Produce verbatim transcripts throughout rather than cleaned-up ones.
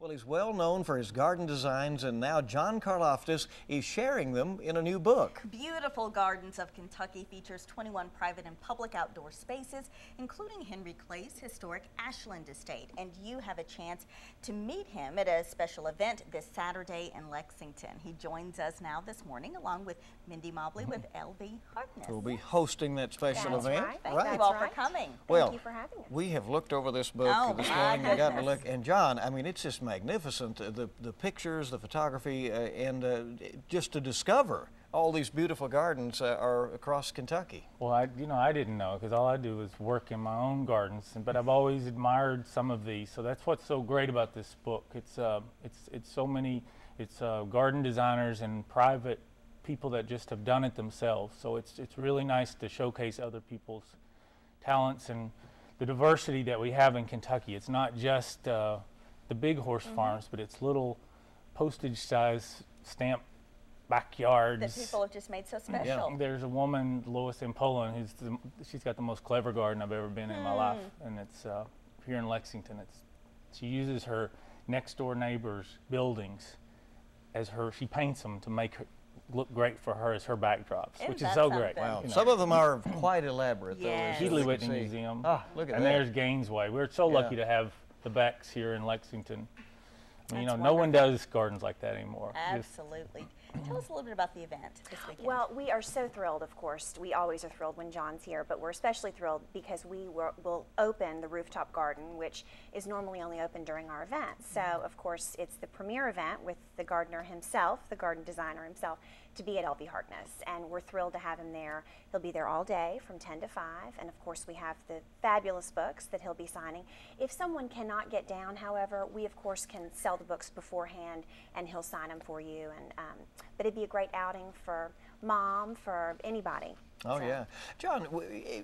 Well, he's well known for his garden designs, and now Jon Carloftis is sharing them in a new book. Beautiful Gardens of Kentucky features twenty-one private and public outdoor spaces, including Henry Clay's historic Ashland Estate. And you have a chance to meet him at a special event this Saturday in Lexington. He joins us now this morning, along with Mindy Mobley mm-hmm. with L V Harkness. We'll be hosting that special That's event. Right. Thank right. you all right. for coming. Well, Thank you for having us. We have looked over this book oh, this morning and gotten a look. And John, I mean, it's just magnificent, the, the pictures, the photography, uh, and uh, just to discover all these beautiful gardens uh, are across Kentucky. Well, I, you know, I didn't know, because all I do is work in my own gardens, but I've always admired some of these, so that's what's so great about this book. It's, uh, it's, it's so many, it's uh, garden designers and private people that just have done it themselves, so it's, it's really nice to showcase other people's talents and the diversity that we have in Kentucky. It's not just uh, the big horse mm-hmm. farms, but it's little postage-sized stamp backyards that people have just made so special. Yeah. There's a woman, Lois, in Poland, who's the, she's got the most clever garden I've ever been mm. in my life, and it's uh, here in Lexington. It's she uses her next door neighbor's buildings as her. She paints them to make her look great for her as her backdrops, Isn't which is so something? great. Wow. You know. Some of them are quite elaborate. Yes. though. Healy Whitney Museum. Ah, look at and that. And there's Gainesway. We're so yeah. lucky to have the backs here in Lexington. I mean, you know, wonderful. No one does gardens like that anymore. Absolutely. Just tell us a little bit about the event this weekend. Well, we are so thrilled, of course. We always are thrilled when John's here, but we're especially thrilled because we will, will open the rooftop garden, which is normally only open during our event. So, of course, it's the premier event with the gardener himself, the garden designer himself, to be at L V Harkness, and we're thrilled to have him there. He'll be there all day from ten to five, and of course we have the fabulous books that he'll be signing. If someone cannot get down, however, we of course can sell the books beforehand and he'll sign them for you, and um, but it'd be a great outing for mom, for anybody. Oh, so. yeah. John,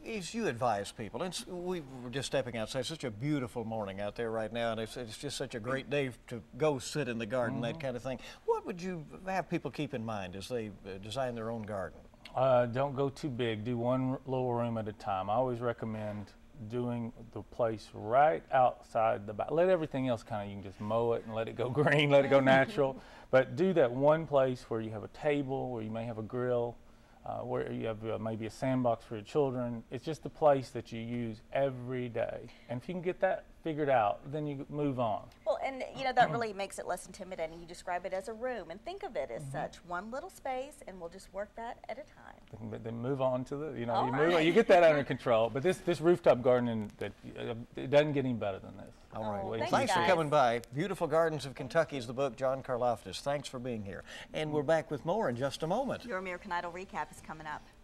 as you advise people, and we were just stepping outside, it's such a beautiful morning out there right now, and it's, it's just such a great day to go sit in the garden, mm-hmm. that kind of thing. What would you have people keep in mind as they design their own garden? Uh, don't go too big. Do one little room at a time. I always recommend doing the place right outside the back. Let everything else kind of, you can just mow it and let it go green, let it go natural. But do that one place where you have a table, where you may have a grill, Uh, where you have uh, maybe a sandbox for your children. It's just a place that you use every day. And if you can get that figured out, then you move on. Well, and you know, that really makes it less intimidating. You describe it as a room, and think of it as mm-hmm. such, one little space, and we'll just work that at a time. Then, then move on to the, you know, you, right. move on, you get that under control. But this, this rooftop garden, that, uh, it doesn't get any better than this. All right. Oh, well, thanks thanks for coming by. Beautiful Gardens of Kentucky is the book, Jon Carloftis. Thanks for being here. And we're back with more in just a moment. Your American Idol recap is coming up.